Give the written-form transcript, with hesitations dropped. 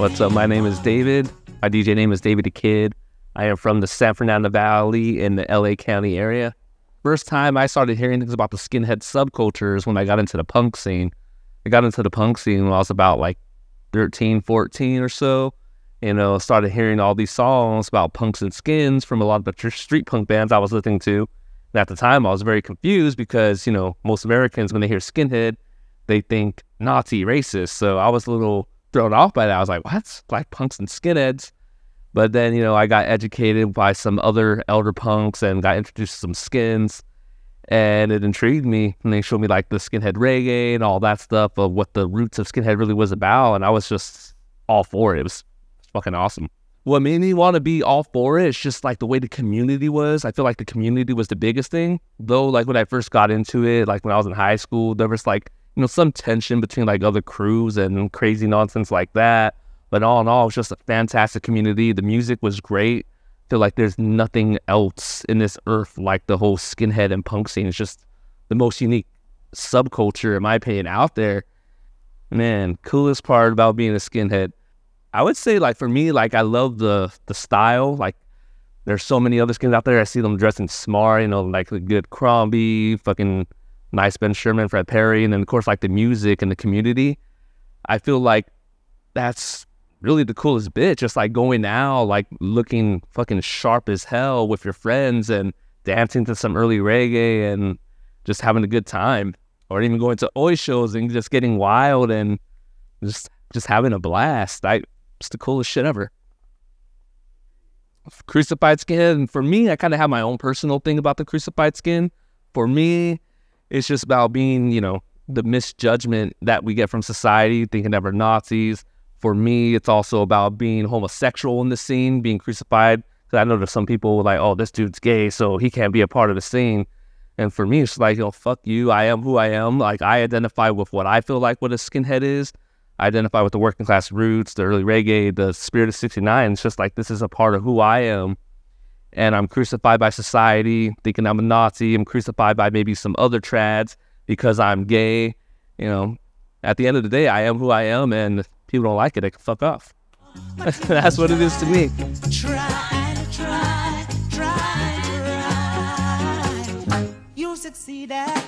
What's up? My name is David. My DJ name is David the Kid. I am from the San Fernando Valley in the LA County area. First time I started hearing things about the skinhead subcultures when I got into the punk scene. I got into the punk scene when I was about like 13, 14 or so. You know, started hearing all these songs about punks and skins from a lot of the street punk bands I was listening to. And at the time, I was very confused because, you know, most Americans, when they hear skinhead, they think Nazi, racist. So I was a little thrown off by that. I was like, what? Black punks and skinheads? But then, you know, I got educated by some other elder punks and got introduced to some skins. And it intrigued me. And they showed me like the skinhead reggae and all that stuff of what the roots of skinhead really was about. And I was just all for it. It was fucking awesome. What made me want to be all for it is just like the way the community was. I feel like the community was the biggest thing. Though, like when I first got into it, like when I was in high school, there was like, you know, some tension between like other crews and crazy nonsense like that. But all in all, it was just a fantastic community. The music was great. I feel like there's nothing else in this earth like the whole skinhead and punk scene. It's just the most unique subculture, in my opinion, out there. Man, coolest part about being a skinhead. I would say, like, for me, like, I love the style. Like, there's so many other skins out there. I see them dressing smart, you know, like the good Crombie, fucking nice Ben Sherman, Fred Perry. And then, of course, like, the music and the community. I feel like that's really the coolest bit. Just, like, going out, like, looking fucking sharp as hell with your friends and dancing to some early reggae and just having a good time. Or even going to oi shows and just getting wild and just having a blast. It's the coolest shit ever. Crucified skin. For me, I kind of have my own personal thing about the crucified skin. For me, it's just about being, you know, the misjudgment that we get from society, thinking that we're Nazis. For me, it's also about being homosexual in the scene, being crucified. Because I know there's some people like, oh, this dude's gay, so he can't be a part of the scene. And for me, it's like, oh, fuck you. I am who I am. Like, I identify with what I feel like what a skinhead is. I identify with the working class roots, the early reggae, the Spirit of 69. It's just like, this is a part of who I am. And I'm crucified by society, thinking I'm a Nazi. I'm crucified by maybe some other trads because I'm gay. You know, at the end of the day, I am who I am, and if people don't like it, they can fuck off. That's what it is to me. Try, you succeeded.